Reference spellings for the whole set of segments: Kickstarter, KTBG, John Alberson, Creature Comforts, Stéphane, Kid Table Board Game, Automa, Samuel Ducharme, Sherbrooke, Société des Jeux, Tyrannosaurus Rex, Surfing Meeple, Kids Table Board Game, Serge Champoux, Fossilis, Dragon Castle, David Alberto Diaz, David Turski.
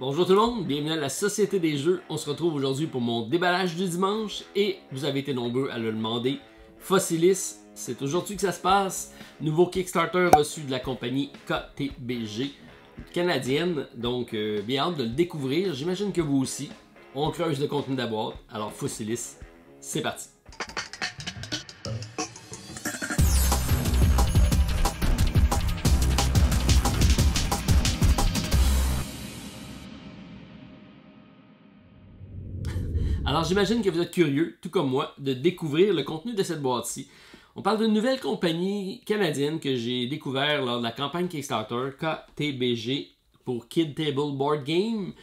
Bonjour tout le monde, bienvenue à la Société des Jeux. On se retrouve aujourd'hui pour mon déballage du dimanche et vous avez été nombreux à le demander. Fossilis, c'est aujourd'hui que ça se passe. Nouveau Kickstarter reçu de la compagnie KTBG canadienne. Donc bien hâte de le découvrir, j'imagine que vous aussi. On creuse le contenu de la boîte, alors Fossilis, c'est parti. Alors j'imagine que vous êtes curieux, tout comme moi, de découvrir le contenu de cette boîte-ci. On parle d'une nouvelle compagnie canadienne que j'ai découvert lors de la campagne Kickstarter, KTBG, pour Kid Table Board Game.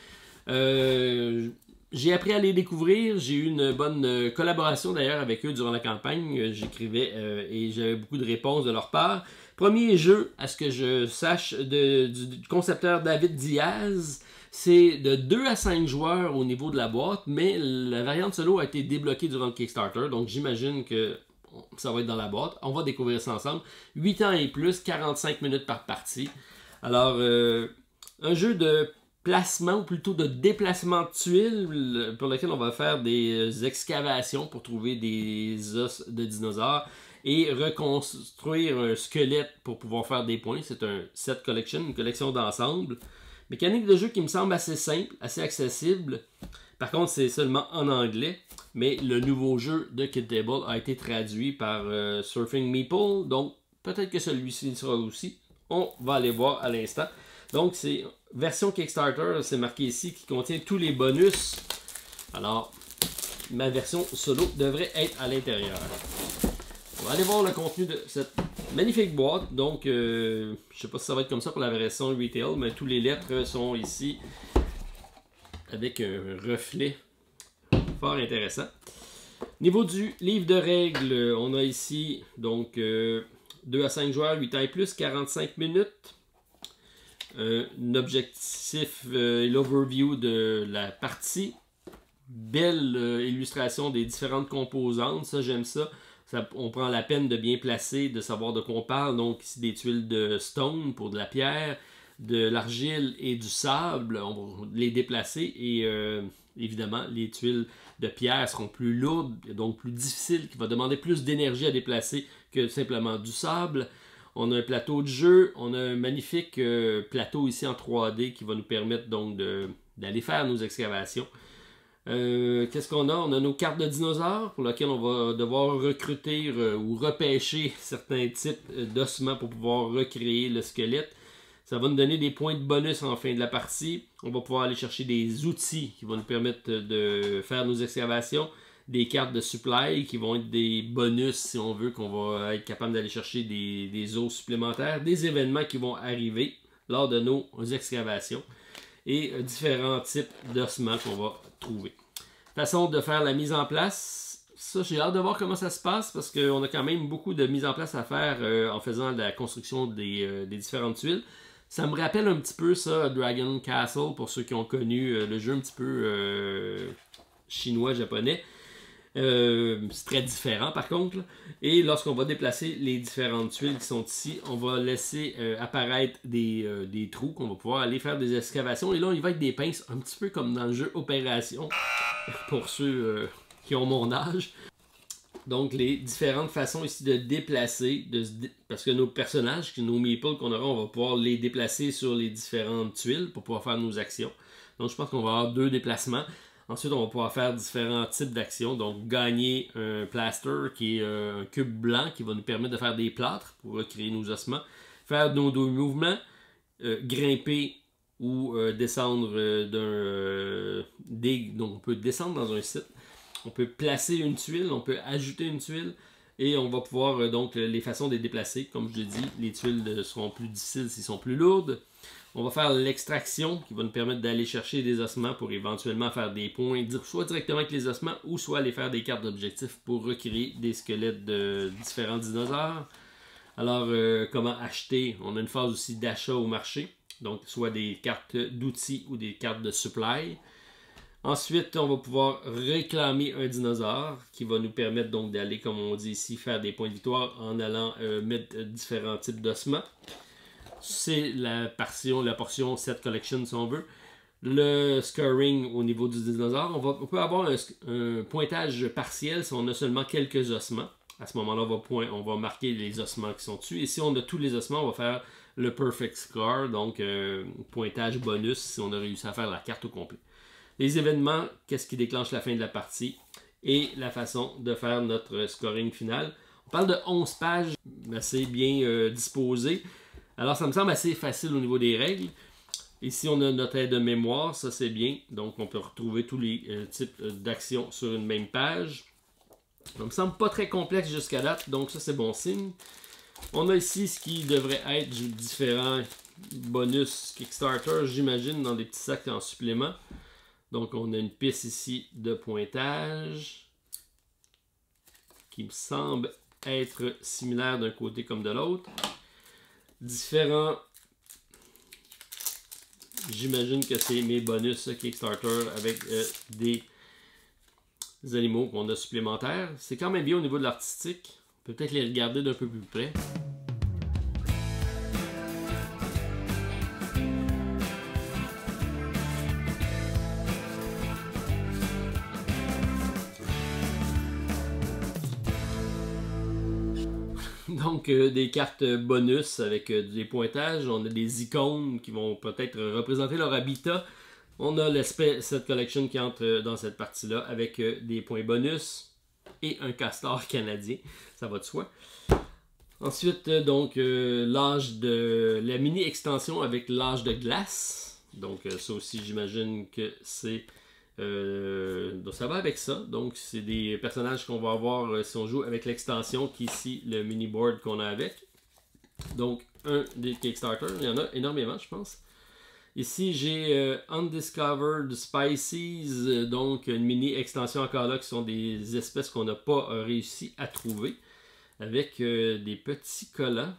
J'ai appris à les découvrir, j'ai eu une bonne collaboration d'ailleurs avec eux durant la campagne. J'écrivais et j'avais beaucoup de réponses de leur part. Premier jeu, à ce que je sache, du concepteur David Diaz. C'est de 2 à 5 joueurs au niveau de la boîte, mais la variante solo a été débloquée durant le Kickstarter, donc j'imagine que ça va être dans la boîte. On va découvrir ça ensemble. 8 ans et plus, 45 minutes par partie. Alors, un jeu de placement, ou plutôt de déplacement de tuiles, pour lequel on va faire des excavations pour trouver des os de dinosaures et reconstruire un squelette pour pouvoir faire des points. C'est un set collection, une collection d'ensemble. Mécanique de jeu qui me semble assez simple, assez accessible. Par contre, c'est seulement en anglais. Mais le nouveau jeu de Kid Table a été traduit par Surfing Meeple. Donc, peut-être que celui-ci sera aussi. On va aller voir à l'instant. Donc, c'est version Kickstarter. C'est marqué ici qui contient tous les bonus. Alors, ma version solo devrait être à l'intérieur. On va aller voir le contenu de cette magnifique boîte, donc je sais pas si ça va être comme ça pour la version retail, mais toutes les lettres sont ici avec un reflet fort intéressant. Niveau du livre de règles, on a ici donc 2 à 5 joueurs, 8 ans et plus, 45 minutes. Un objectif et l'overview de la partie. Belle illustration des différentes composantes, ça j'aime ça. On prend la peine de bien placer, de savoir de quoi on parle. Donc ici des tuiles de stone pour de la pierre, de l'argile et du sable. On va les déplacer et évidemment les tuiles de pierre seront plus lourdes, donc plus difficiles, qui va demander plus d'énergie à déplacer que simplement du sable. On a un plateau de jeu, on a un magnifique plateau ici en 3D qui va nous permettre donc d'aller faire nos excavations. Qu'est-ce qu'on a? On a nos cartes de dinosaures pour lesquelles on va devoir recruter ou repêcher certains types d'ossements pour pouvoir recréer le squelette. Ça va nous donner des points de bonus en fin de la partie. On va pouvoir aller chercher des outils qui vont nous permettre de faire nos excavations. Des cartes de supply qui vont être des bonus si on veut, qu'on va être capable d'aller chercher des os supplémentaires. Des événements qui vont arriver lors de nos excavations. Et différents types d'ossements qu'on va trouver. Façon de faire la mise en place, ça j'ai hâte de voir comment ça se passe parce qu'on a quand même beaucoup de mise en place à faire en faisant la construction des différentes tuiles. Ça me rappelle un petit peu ça, Dragon Castle, pour ceux qui ont connu le jeu un petit peu chinois-japonais. C'est très différent par contre. Et lorsqu'on va déplacer les différentes tuiles qui sont ici, on va laisser apparaître des trous qu'on va pouvoir aller faire des excavations. Et là, on y va avec des pinces, un petit peu comme dans le jeu Opération, pour ceux qui ont mon âge. Donc, les différentes façons ici de déplacer, parce que nos personnages, nos meeples qu'on aura, on va pouvoir les déplacer sur les différentes tuiles pour pouvoir faire nos actions. Donc, je pense qu'on va avoir 2 déplacements. Ensuite, on va pouvoir faire différents types d'actions, donc gagner un plaster qui est un cube blanc qui va nous permettre de faire des plâtres pour recréer nos ossements, faire nos 2 mouvements, grimper ou descendre d'un dig, donc on peut descendre dans un site, on peut placer une tuile, on peut ajouter une tuile et on va pouvoir donc les façons de les déplacer, comme je l'ai dit, les tuiles seront plus difficiles s'ils sont plus lourdes. On va faire l'extraction qui va nous permettre d'aller chercher des ossements pour éventuellement faire des points, soit directement avec les ossements ou soit aller faire des cartes d'objectifs pour recréer des squelettes de différents dinosaures. Alors, comment acheter? On a une phase aussi d'achat au marché, donc soit des cartes d'outils ou des cartes de supply. Ensuite, on va pouvoir réclamer un dinosaure qui va nous permettre donc d'aller, comme on dit ici, faire des points de victoire en allant mettre différents types d'ossements. C'est la portion set collection si on veut. le scoring au niveau du dinosaure. On peut avoir un pointage partiel si on a seulement quelques ossements. À ce moment-là, on va marquer les ossements qui sont dessus. Et si on a tous les ossements, on va faire le perfect score, donc pointage bonus si on a réussi à faire la carte au complet. Les événements, qu'est-ce qui déclenche la fin de la partie et la façon de faire notre scoring final. On parle de 11 pages assez bien disposées. Alors ça me semble assez facile au niveau des règles. Ici on a notre aide de mémoire, ça c'est bien. Donc on peut retrouver tous les types d'actions sur une même page. Ça me semble pas très complexe jusqu'à date, donc ça c'est bon signe. On a ici ce qui devrait être différents bonus Kickstarter, j'imagine, dans des petits sacs en supplément. Donc on a une piste ici de pointage qui me semble être similaire d'un côté comme de l'autre. Différents, j'imagine que c'est mes bonus Kickstarter avec des animaux qu'on a supplémentaires. C'est quand même bien au niveau de l'artistique. Peut-être les regarder d'un peu plus près. Donc des cartes bonus avec des pointages, on a des icônes qui vont peut-être représenter leur habitat. On a cette collection qui entre dans cette partie-là avec des points bonus. Et un castor canadien, ça va de soi. Ensuite, donc, l'âge de la mini-extension avec l'âge de glace. Donc, ça aussi, j'imagine que c'est... donc, ça va avec ça. Donc, c'est des personnages qu'on va avoir si on joue avec l'extension, qui est ici, le mini-board qu'on a avec. Donc, un des Kickstarter, il y en a énormément, je pense. Ici, j'ai Undiscovered Species, donc une mini-extension encore là, qui sont des espèces qu'on n'a pas réussi à trouver, avec des petits collants.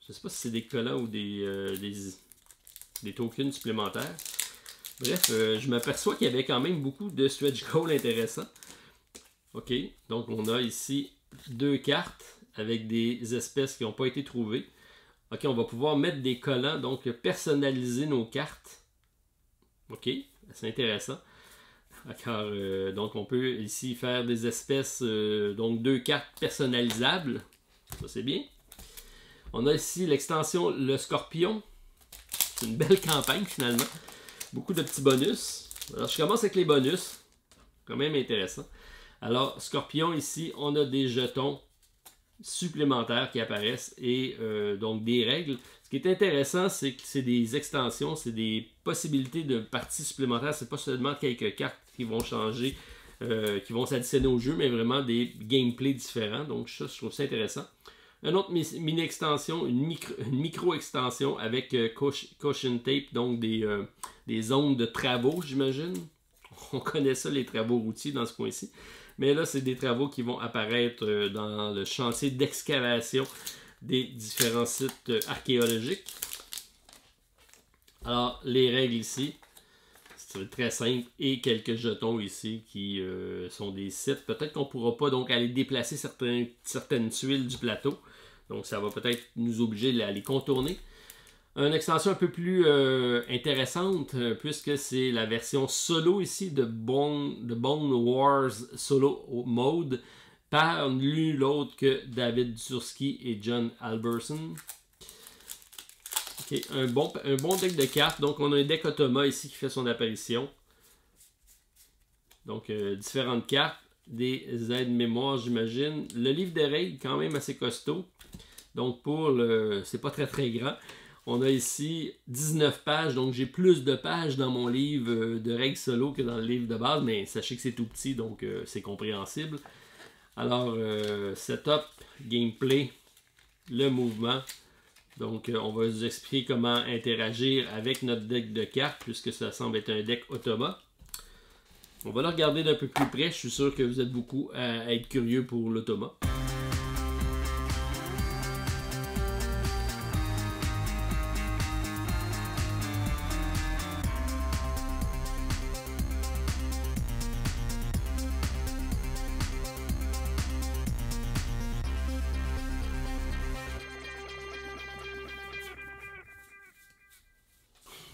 Je ne sais pas si c'est des collants ou des tokens supplémentaires. Bref, je m'aperçois qu'il y avait quand même beaucoup de stretch goals intéressants. Ok, donc on a ici deux cartes avec des espèces qui n'ont pas été trouvées. Ok, on va pouvoir mettre des collants, donc personnaliser nos cartes. Ok, c'est intéressant. Car, donc on peut ici faire des espèces, donc deux cartes personnalisables. Ça c'est bien. On a ici l'extension Le Scorpion. C'est une belle campagne finalement. Beaucoup de petits bonus. Alors je commence avec les bonus. Quand même intéressant. Alors Scorpion ici, on a des jetons supplémentaires qui apparaissent et donc des règles. Ce qui est intéressant, c'est que c'est des extensions, c'est des possibilités de parties supplémentaires. C'est pas seulement quelques cartes qui vont changer, qui vont s'additionner au jeu, mais vraiment des gameplays différents. Donc ça, je trouve ça intéressant. Un autre mini-extension, une micro-extension avec caution tape, donc des zones de travaux, j'imagine. On connaît ça, les travaux routiers dans ce coin-ci. Mais là, c'est des travaux qui vont apparaître dans le chantier d'excavation des différents sites archéologiques. Alors, les règles ici, c'est très simple. Et quelques jetons ici qui sont des sites. Peut-être qu'on ne pourra pas donc aller déplacer certaines tuiles du plateau. Donc, ça va peut-être nous obliger à les contourner. Une extension un peu plus intéressante, puisque c'est la version solo ici de Bone Wars Solo Mode par nul autre que David Turski et John Alberson. Okay, un bon deck de cartes. Donc on a un deck Automa ici qui fait son apparition. Donc différentes cartes, des aides-mémoire j'imagine. Le livre des règles quand même assez costaud. Donc pour le... c'est pas très très grand. On a ici 19 pages, donc j'ai plus de pages dans mon livre de règles solo que dans le livre de base, mais sachez que c'est tout petit, donc c'est compréhensible. Alors, setup, gameplay, le mouvement. Donc, on va vous expliquer comment interagir avec notre deck de cartes, puisque ça semble être un deck automa. On va le regarder d'un peu plus près, je suis sûr que vous êtes beaucoup à être curieux pour l'automa.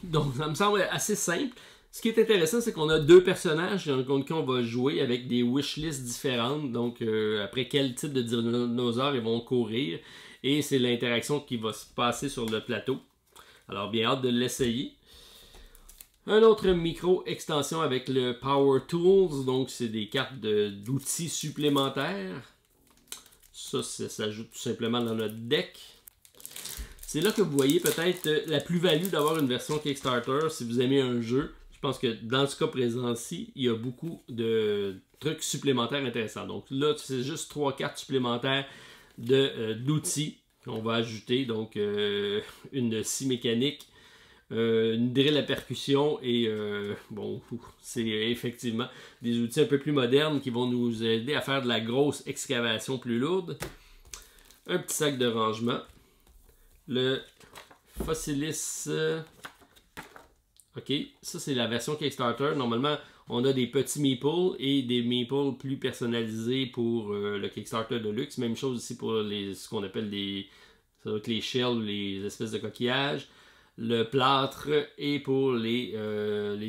Donc, ça me semble assez simple, Ce qui est intéressant, c'est qu'on a deux personnages contre qui on va jouer avec des wishlists différentes. Donc, après quel type de dinosaures ils vont courir. Et c'est l'interaction qui va se passer sur le plateau. Alors, bien hâte de l'essayer. Un autre micro-extension avec le Power Tools. Donc, c'est des cartes d'outils supplémentaires. Ça s'ajoute tout simplement dans notre deck. C'est là que vous voyez peut-être la plus-value d'avoir une version Kickstarter si vous aimez un jeu. Je pense que dans ce cas présent-ci, il y a beaucoup de trucs supplémentaires intéressants. Donc là, c'est juste 3 cartes supplémentaires d'outils qu'on va ajouter. Donc une scie mécanique, une drill à percussion et bon, c'est effectivement des outils un peu plus modernes qui vont nous aider à faire de la grosse excavation plus lourde. Un petit sac de rangement. Le Fossilis... OK, ça c'est la version Kickstarter. Normalement, on a des petits meeples et des meeples plus personnalisés pour le Kickstarter de luxe. Même chose ici pour ce qu'on appelle les shells, les espèces de coquillages, le plâtre et pour les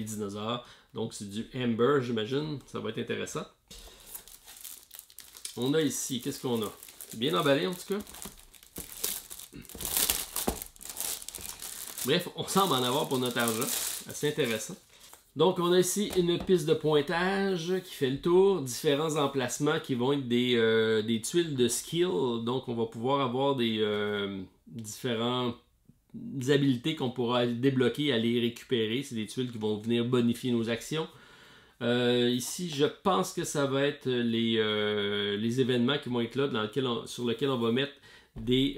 dinosaures. Donc c'est du amber, j'imagine. Ça va être intéressant. On a ici, qu'est-ce qu'on a? C'est bien emballé en tout cas. Bref, on semble en avoir pour notre argent. Assez intéressant. Donc, on a ici une piste de pointage qui fait le tour. Différents emplacements qui vont être des tuiles de skill. Donc, on va pouvoir avoir des différentes habiletés qu'on pourra débloquer et aller récupérer. C'est des tuiles qui vont venir bonifier nos actions. Ici, je pense que ça va être les événements qui vont être là, sur lesquels on va mettre des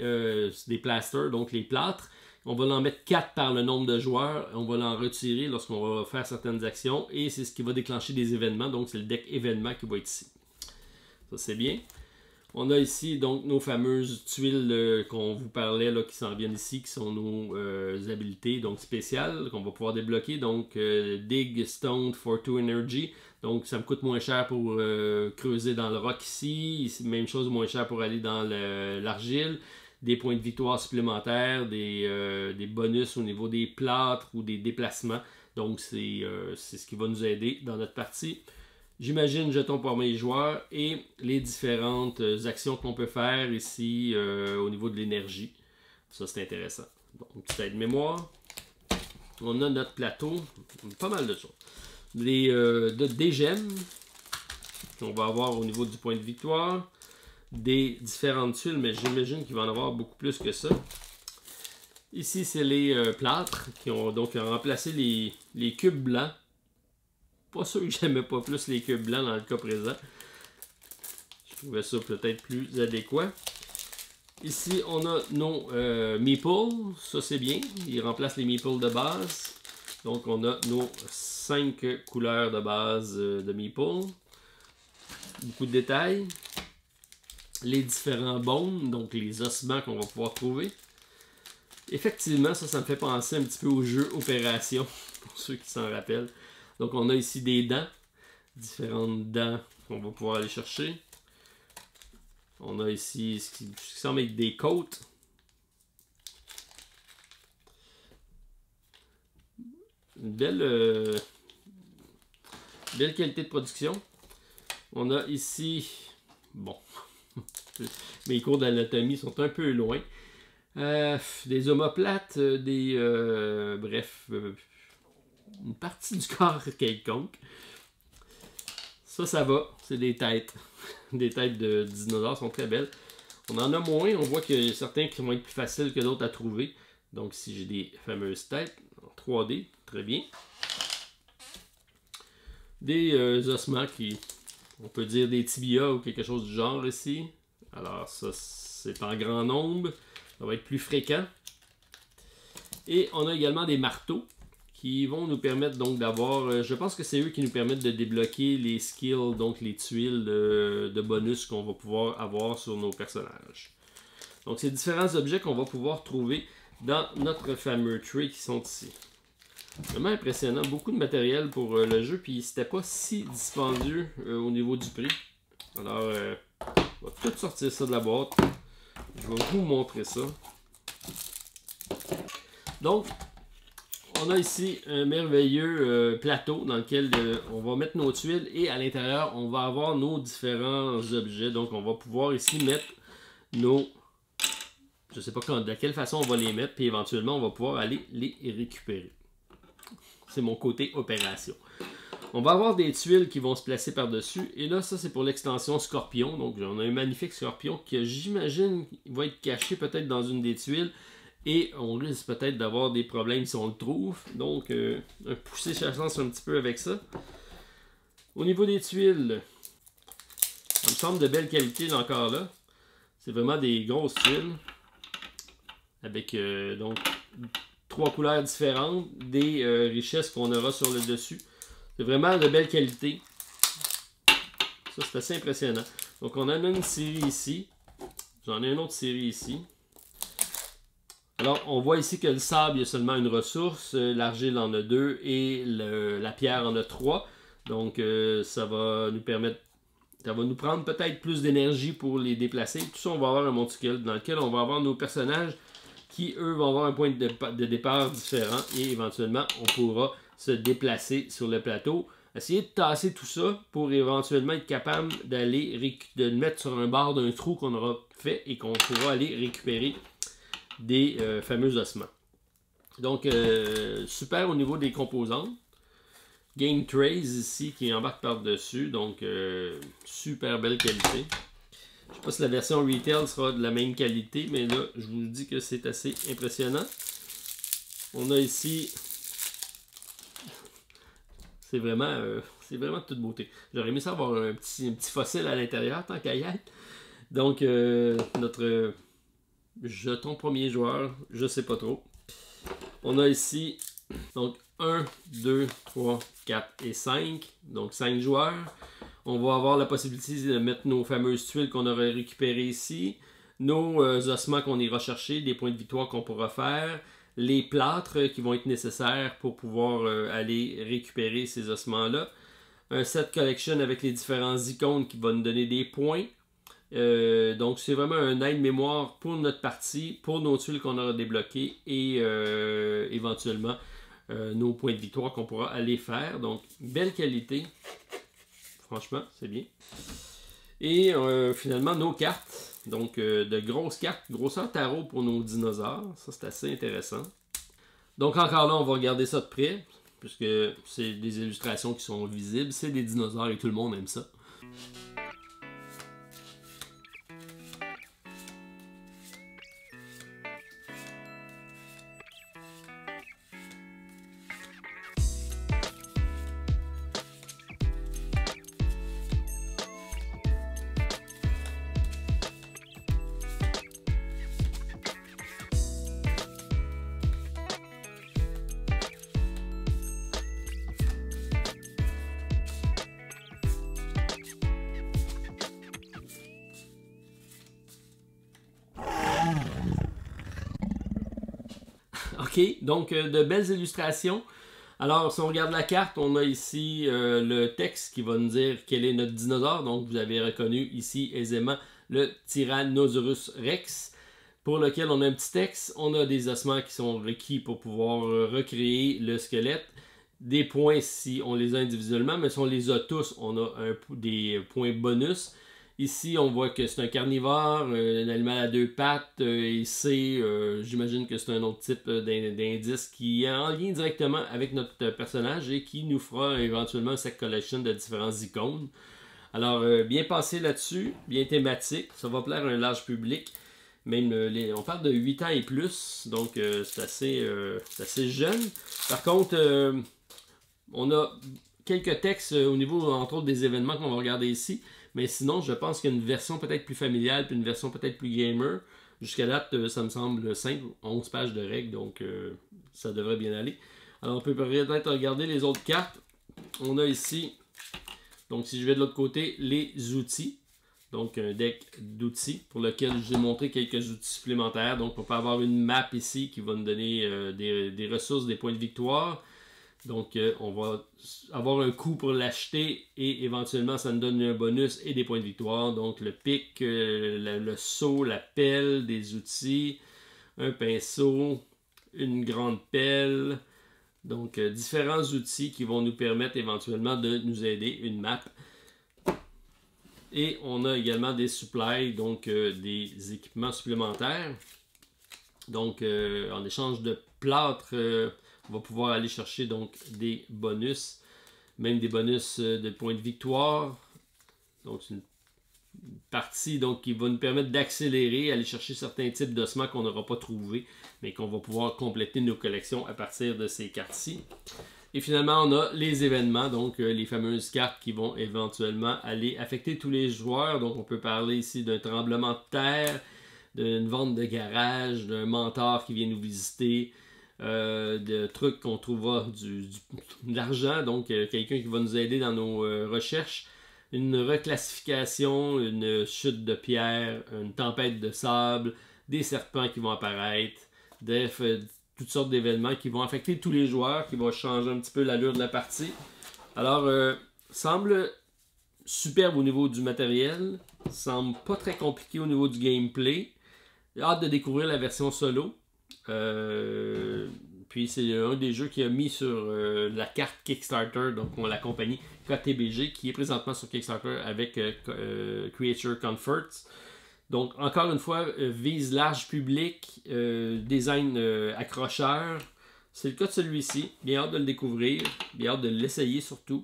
plasters, donc les plâtres. On va en mettre 4 par le nombre de joueurs. On va l'en retirer lorsqu'on va faire certaines actions. Et c'est ce qui va déclencher des événements. Donc, c'est le deck événement qui va être ici. Ça, c'est bien. On a ici donc nos fameuses tuiles qu'on vous parlait, là, qui s'en viennent ici, qui sont nos habiletés donc spéciales qu'on va pouvoir débloquer. Donc, Dig Stone for 2 Energy. Donc, ça me coûte moins cher pour creuser dans le roc ici. Même chose, moins cher pour aller dans l'argile. Des points de victoire supplémentaires, des bonus au niveau des plâtres ou des déplacements. Donc, c'est ce qui va nous aider dans notre partie. J'imagine, jetons pour mes joueurs et les différentes actions qu'on peut faire ici au niveau de l'énergie. Ça, c'est intéressant. Donc, petite aide-mémoire. On a notre plateau. Pas mal de choses. Des gemmes qu'on va avoir au niveau du point de victoire. Des différentes tuiles, mais j'imagine qu'il va en avoir beaucoup plus que ça. Ici, c'est les plâtres qui ont donc remplacé les cubes blancs. Pas sûr que j'aimais pas plus les cubes blancs dans le cas présent. Je trouvais ça peut-être plus adéquat. Ici, on a nos meeples. Ça, c'est bien. Ils remplacent les meeples de base. Donc, on a nos 5 couleurs de base de meeples. Beaucoup de détails. Les différents bones, donc les ossements qu'on va pouvoir trouver. Effectivement, ça me fait penser un petit peu au jeu Opération, pour ceux qui s'en rappellent. Donc on a ici des dents, différentes dents qu'on va pouvoir aller chercher. On a ici ce qui semble être des côtes. Une belle qualité de production. On a ici... Bon... Mes cours d'anatomie sont un peu loin. Des omoplates, bref, une partie du corps quelconque. Ça va. C'est des têtes. Des têtes de dinosaures sont très belles. On en a moins. On voit qu'il y a certains qui vont être plus faciles que d'autres à trouver. Donc, si j'ai des fameuses têtes en 3D, très bien. Des ossements qui... On peut dire des tibias ou quelque chose du genre ici. Alors ça, c'est en grand nombre. Ça va être plus fréquent. Et on a également des marteaux qui vont nous permettre donc d'avoir... Je pense que c'est eux qui nous permettent de débloquer les skills, donc les tuiles de bonus qu'on va pouvoir avoir sur nos personnages. Donc c'est différents objets qu'on va pouvoir trouver dans notre fameux tree qui sont ici. Vraiment impressionnant, beaucoup de matériel pour le jeu, puis c'était pas si dispendieux au niveau du prix. Alors, on va tout sortir ça de la boîte. Je vais vous montrer ça. Donc, On a ici un merveilleux plateau dans lequel on va mettre nos tuiles et à l'intérieur, on va avoir nos différents objets. Donc, on va pouvoir ici mettre nos... Je ne sais pas de quelle façon on va les mettre, puis éventuellement, on va pouvoir aller les récupérer. C'est mon côté opération. On va avoir des tuiles qui vont se placer par-dessus. Et là, ça, c'est pour l'extension scorpion. Donc, on a un magnifique scorpion que j'imagine va être caché peut-être dans une des tuiles. Et on risque peut-être d'avoir des problèmes si on le trouve. Donc, un pousser sa chance un petit peu avec ça. Au niveau des tuiles, ça me semble de belle qualité encore là. C'est vraiment des grosses tuiles. Avec, donc, 3 couleurs différentes. Des richesses qu'on aura sur le dessus. C'est vraiment de belle qualité. Ça, c'est assez impressionnant. Donc, on en a une série ici. J'en ai une autre série ici. Alors, on voit ici que le sable, il y a seulement une ressource. L'argile en a 2 et la pierre en a 3. Donc, ça va nous permettre... Ça va nous prendre peut-être plus d'énergie pour les déplacer. Tout ça, on va avoir un monticule dans lequel on va avoir nos personnages qui, eux, vont avoir un point de départ différent. Et éventuellement, on pourra... se déplacer sur le plateau, essayer de tasser tout ça pour éventuellement être capable d'aller le mettre sur un bord d'un trou qu'on aura fait et qu'on pourra aller récupérer des fameux ossements. Donc, super au niveau des composantes. Game Trays ici qui embarque par-dessus, donc super belle qualité. Je ne sais pas si la version retail sera de la même qualité, mais là, je vous dis que c'est assez impressionnant. On a ici... c'est vraiment de toute beauté. J'aurais aimé ça avoir un petit fossile à l'intérieur, tant qu'à y être. Donc, notre jeton premier joueur, je sais pas trop. On a ici, donc, 1, 2, 3, 4 et 5. Donc, 5 joueurs. On va avoir la possibilité de mettre nos fameuses tuiles qu'on aurait récupérées ici. Nos ossements qu'on ira chercher, des points de victoire qu'on pourra faire. Les plâtres qui vont être nécessaires pour pouvoir aller récupérer ces ossements-là. Un set collection avec les différents icônes qui va nous donner des points. Donc c'est vraiment un aide-mémoire pour notre partie, pour nos tuiles qu'on aura débloquées et éventuellement nos points de victoire qu'on pourra aller faire. Donc belle qualité, franchement c'est bien. Et finalement nos cartes. Donc, de grosses cartes, grosseur tarot pour nos dinosaures. Ça, c'est assez intéressant. Donc, encore là, on va regarder ça de près, puisque c'est des illustrations qui sont visibles. C'est des dinosaures et tout le monde aime ça. Okay, donc de belles illustrations. Alors, si on regarde la carte, on a ici le texte qui va nous dire quel est notre dinosaure. Donc, vous avez reconnu ici aisément le Tyrannosaurus Rex, pour lequel on a un petit texte. On a des ossements qui sont requis pour pouvoir recréer le squelette. Des points si on les a individuellement, mais si on les a tous, on a des points bonus. Ici, on voit que c'est un carnivore, un animal à 2 pattes, et c'est, j'imagine que c'est un autre type d'indice qui est en lien directement avec notre personnage et qui nous fera éventuellement un set collection de différents icônes. Alors, bien passé là-dessus, bien thématique, ça va plaire à un large public. Même on parle de 8 ans et plus, donc c'est assez jeune. Par contre, on a quelques textes au niveau, entre autres, des événements qu'on va regarder ici. Mais sinon, je pense qu'il y a une version peut-être plus familiale, puis une version peut-être plus gamer. Jusqu'à date, ça me semble simple, 11 pages de règles, donc ça devrait bien aller. Alors, on peut peut-être regarder les autres cartes. On a ici, donc si je vais de l'autre côté, les outils. Donc, un deck d'outils pour lequel j'ai montré quelques outils supplémentaires. Donc, on peut avoir une map ici qui va nous donner des ressources, des points de victoire. Donc, on va avoir un coût pour l'acheter et éventuellement, ça nous donne un bonus et des points de victoire. Donc, le pic, le seau, la pelle, des outils, un pinceau, une grande pelle, Donc, différents outils qui vont nous permettre éventuellement de nous aider, une map. Et on a également des supplies, donc des équipements supplémentaires. Donc, en échange de plâtre, on va pouvoir aller chercher donc des bonus, même des bonus de points de victoire. Donc, c'est une partie donc, qui va nous permettre d'accélérer, aller chercher certains types d'ossements qu'on n'aura pas trouvés, mais qu'on va pouvoir compléter nos collections à partir de ces cartes-ci. Et finalement, on a les événements, donc les fameuses cartes qui vont éventuellement aller affecter tous les joueurs. Donc, on peut parler ici d'un tremblement de terre, d'une vente de garage, d'un mentor qui vient nous visiter, de trucs qu'on trouvera de l'argent, donc quelqu'un qui va nous aider dans nos recherches. Une reclassification, une chute de pierre, une tempête de sable, des serpents qui vont apparaître, toutes sortes d'événements qui vont affecter tous les joueurs, qui vont changer un petit peu l'allure de la partie. Alors, semble superbe au niveau du matériel, semble pas très compliqué au niveau du gameplay. Hâte de découvrir la version solo. Puis c'est un des jeux qui a mis sur la carte Kickstarter, donc on la compagnie KTBG qui est présentement sur Kickstarter avec Creature Comforts. Donc encore une fois, vise large public, design accrocheur. C'est le cas de celui-ci, bien hâte de le découvrir, bien hâte de l'essayer surtout.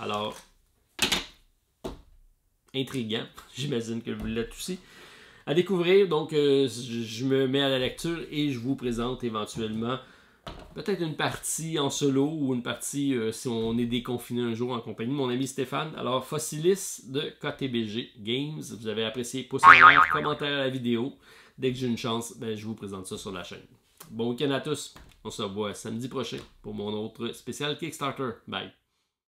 Alors, intriguant, j'imagine que vous l'êtes aussi. À découvrir, donc je me mets à la lecture et je vous présente éventuellement peut-être une partie en solo ou une partie si on est déconfiné un jour en compagnie de mon ami Stéphane. Alors, Fossilis de KTBG Games, vous avez apprécié, pouce en l'air, commentaire à la vidéo. Dès que j'ai une chance, ben, je vous présente ça sur la chaîne. Bon week-end à tous, on se revoit samedi prochain pour mon autre spécial Kickstarter. Bye!